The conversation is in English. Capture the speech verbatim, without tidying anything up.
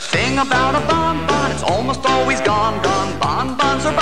The thing about a bonbon, it's almost always gone, gone. Bonbons are